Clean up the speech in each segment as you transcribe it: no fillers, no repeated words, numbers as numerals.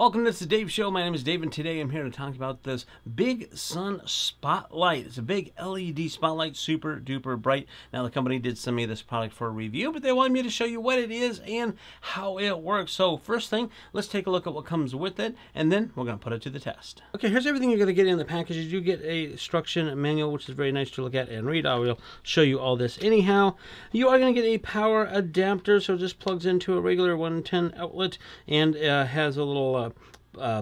Welcome to It's the Dave Show. My name is Dave, and today I'm here to talk about this Big Sun Spotlight. It's a big LED spotlight, super duper bright. Now, the company did send me this product for a review, but they wanted me to show you what it is and how it works. So first thing, let's take a look at what comes with it, and then we're going to put it to the test. Okay, here's everything you're going to get in the package. You do get a instruction manual, which is very nice to look at and read. I will show you all this anyhow. You are going to get a power adapter, so it just plugs into a regular 110 outlet and has a little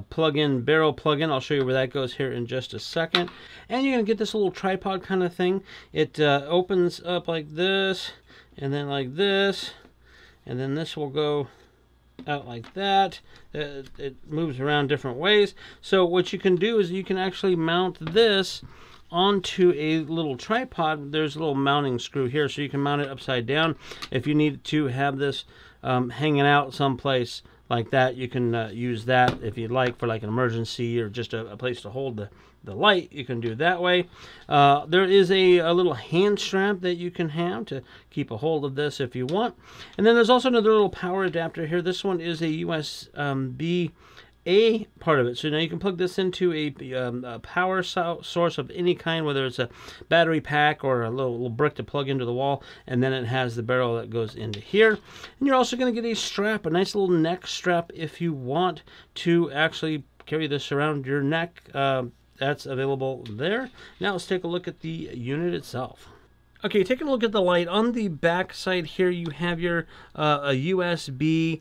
plug-in, barrel plug-in. I'll show you where that goes here in just a second. And you're gonna get this little tripod kind of thing. It opens up like this, and then like this, and then this will go out like that. It moves around different ways. So what you can do is you can actually mount this onto a little tripod. There's a little mounting screw here, so you can mount it upside down if you need to have this hanging out someplace like that. You can use that if you'd like for like an emergency or just a place to hold the light. You can do it that way. There is a little hand strap that you can have to keep a hold of this if you want. And then there's also another little power adapter here. This one is a USB-A part of it. So now you can plug this into a power source of any kind, whether it's a battery pack or a little brick to plug into the wall, and then it has the barrel that goes into here. And you're also going to get a strap, a nice little neck strap, if you want to actually carry this around your neck. That's available there. Now let's take a look at the unit itself. Okay, taking a look at the light. On the back side here, you have your a USB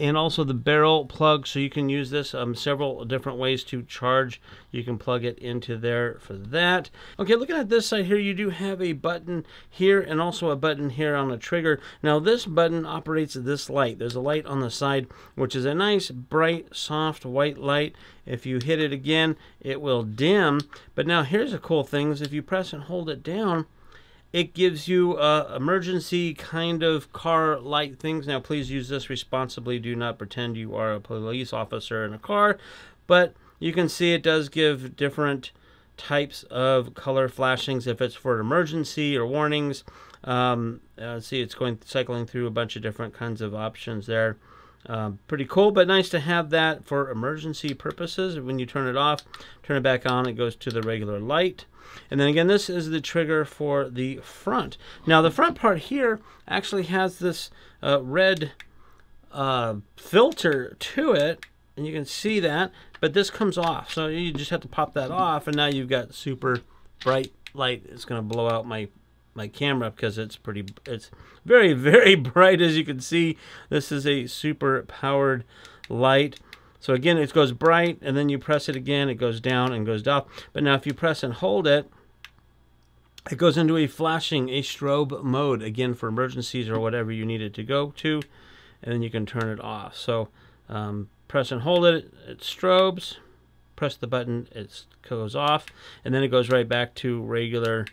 and also the barrel plug, so you can use this several different ways to charge. You can plug it into there for that. Okay, looking at this side here, you do have a button here and also a button here on a trigger. Now this button operates this light. There's a light on the side, which is a nice bright soft white light. If you hit it again, it will dim. But now here's the cool thing, is if you press and hold it down, it gives you emergency kind of car light things. Now, please use this responsibly. Do not pretend you are a police officer in a car. But you can see it does give different types of color flashings if it's for an emergency or warnings. See, it's cycling through a bunch of different kinds of options there. Pretty cool, but nice to have that for emergency purposes. When you turn it off, turn it back on, it goes to the regular light. And then again, this is the trigger for the front. Now the front part here actually has this red filter to it, and you can see that, but this comes off. So you just have to pop that off, and now you've got super bright light. It's going to blow out my camera because it's very, very bright. As you can see, this is a super powered light. So again, it goes bright, and then you press it again, it goes down and goes up. But now if you press and hold it, it goes into a flashing, a strobe mode, again for emergencies or whatever you need it to go to, and then you can turn it off. So press and hold it, it strobes, press the button, it goes off, and then it goes right back to regular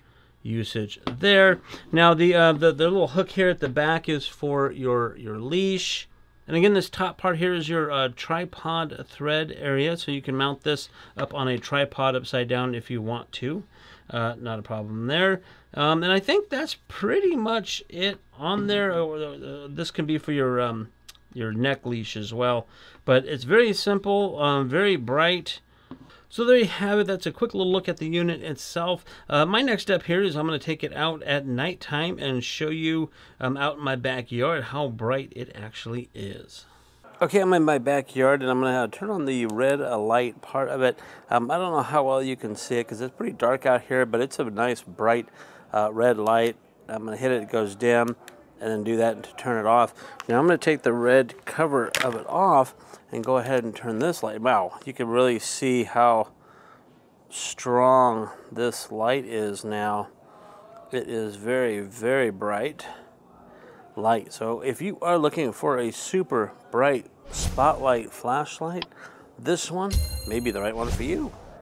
usage there. Now the little hook here at the back is for your leash, and again this top part here is your tripod thread area, so you can mount this up on a tripod upside down if you want to. Not a problem there. And I think that's pretty much it on there. This can be for your neck leash as well, but it's very simple, very bright. So there you have it. That's a quick little look at the unit itself. My next step here is I'm going to take it out at nighttime and show you out in my backyard how bright it actually is. Okay, I'm in my backyard, and I'm going to turn on the red light part of it. I don't know how well you can see it because it's pretty dark out here, but it's a nice bright red light. I'm going to hit it, it goes dim, and then do that to turn it off. Now I'm going to take the red cover of it off and go ahead and turn this light. Wow, you can really see how strong this light is now. It is very, very bright light. So if you are looking for a super bright spotlight flashlight, this one may be the right one for you.